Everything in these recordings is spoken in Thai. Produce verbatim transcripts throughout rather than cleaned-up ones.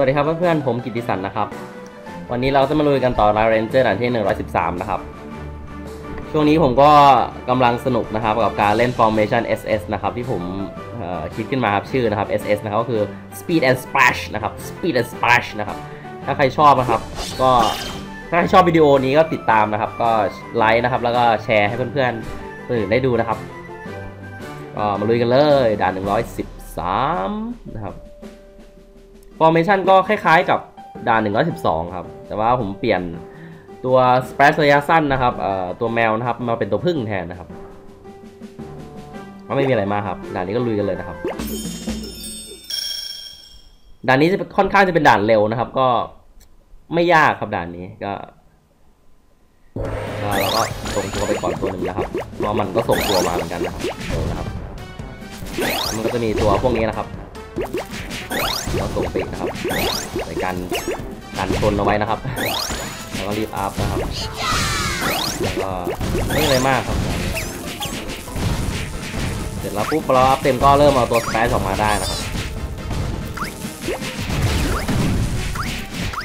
วัสดีครับเพื่อนๆผมกิตติสันนะครับวันนี้เราจะมาลุยกันต่อในเรนเจอร์ด่านที่หนึ่งร้อยสิบสามนะครับช่วงนี้ผมก็กำลังสนุกนะครับกับการเล่น Formation เอส เอส นะครับที่ผมคิดขึ้นมาครับชื่อนะครับ เอส เอส นะครับก็คือ Speed and Splash นะครับ Speed and Splash นะครับถ้าใครชอบนะครับก็ถ้าใครชอบวิดีโอนี้ก็ติดตามนะครับก็ไลค์นะครับแล้วก็แชร์ให้เพื่อนๆคนอื่นได้ดูนะครับก็มาลุยกันเลยด่านหนึ่งร้อยสิบสามนะครับฟอร์เมชั่นก็คล้ายๆกับด่านหนึ่งร้อยสิบสองครับแต่ว่าผมเปลี่ยนตัวสเปรสระยะสั้นนะครับตัวแมวนะครับมาเป็นตัวพึ่งแทนนะครับก็ไม่มีอะไรมากครับด่านนี้ก็ลุยกันเลยนะครับด่านนี้จะค่อนข้างจะเป็นด่านเร็วนะครับก็ไม่ยากครับด่านนี้ก็เราก็ส่งตัวไปก่อนตัวหนึ่งนะครับเพราะมันก็ส่งตัวมาเหมือนกันนะครับมันก็จะมีตัวพวกนี้นะครับเราส่งไปนะครับในการการชนเอาไว้นะครับแล้วก็รีบอัพนะครับแล้วก็ไม่อะไรมากครับเสร็จแล้วปุ๊บเราอัพเต็มก็เริ่มเอาตัวสแปซออกมาได้นะครับ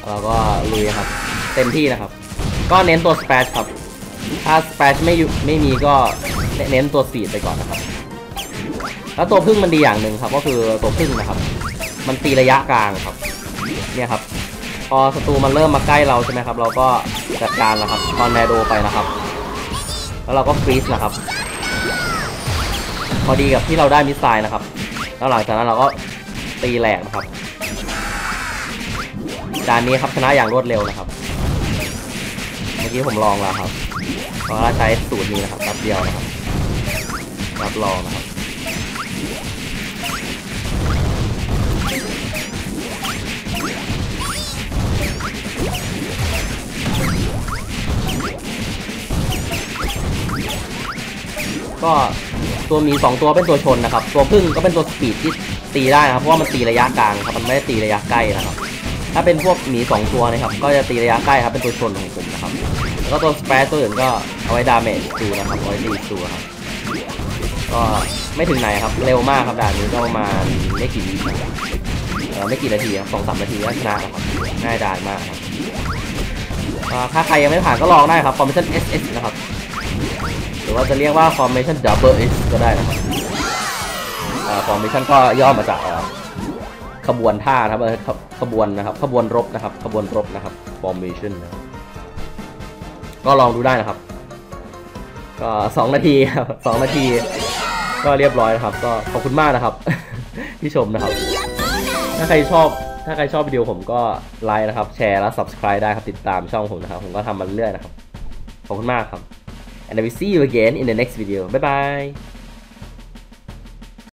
เราก็ลุยครับเต็มที่นะครับก็เน้นตัวสแปซครับถ้าสแปซไม่ไม่มีก็เน้นตัวสีไปก่อนนะครับแล้วตัวพึ่งมันดีอย่างหนึ่งครับก็คือตัวพึ่งนะครับมันตีระยะกลางครับเนี่ยครับพอศัตรูมันเริ่มมาใกล้เราใช่ไหมครับเราก็จัดการนะครับตอนแนโดไปนะครับแล้วเราก็ฟรีซนะครับพอดีกับที่เราได้มิสไซล์นะครับแล้วหลังจากนั้นเราก็ตีแหลกนะครับด่านนี้ครับชนะอย่างรวดเร็วนะครับเมื่อกี้ผมลองแล้วครับเพราะเราใช้สูตรนี้นะครับแป๊บเดียวนะครับรับรองนะครับก็ตัวมีสองตัวเป็นตัวชนนะครับตัวพึ่งก็เป็นตัวสปีดที่ตีได้นะครับเพราะว่ามันตีระยะกลางครับมันไม่ได้ตีระยะใกล้นะครับถ้าเป็นพวกหมีสองตัวนะครับก็จะตีระยะใกล้ครับเป็นตัวชนของผมนะครับแล้วก็ตัวสเปรดตัวอื่นก็เอาไว้ดาเมจตัวนะครับเอาไว้ตีตัวครับก็ไม่ถึงไหนครับเร็วมากครับด่านนี้ก็ประมาณไม่กี่วิไม่กี่นาทีครับสองสามนาทีก็ชนะครับง่ายดายมากครับถ้าใครยังไม่ผ่านก็ลองได้ครับ Formation เอส เอส นะครับหรือว่าจะเรียกว่า Formation Double S ก็ได้นะครับ Formation ก็ย่อมาจากขบวนท่าครับขบวนนะครับขบวนรบนะครับขบวนรบนะครับ Formation นะครับก็ลองดูได้นะครับก็สองนาทีครับสองนาทีก็เรียบร้อยนะครับก็ขอบคุณมากนะครับที่ชมนะครับถ้าใครชอบถ้าใครชอบวิดีโอผมก็ไลค์นะครับแชร์และ Subscribe ได้ครับติดตามช่องผมนะครับผมก็ทำมาเรื่อยๆนะครับขอบคุณมากครับand I will see you again in the next video บ๊ายบาย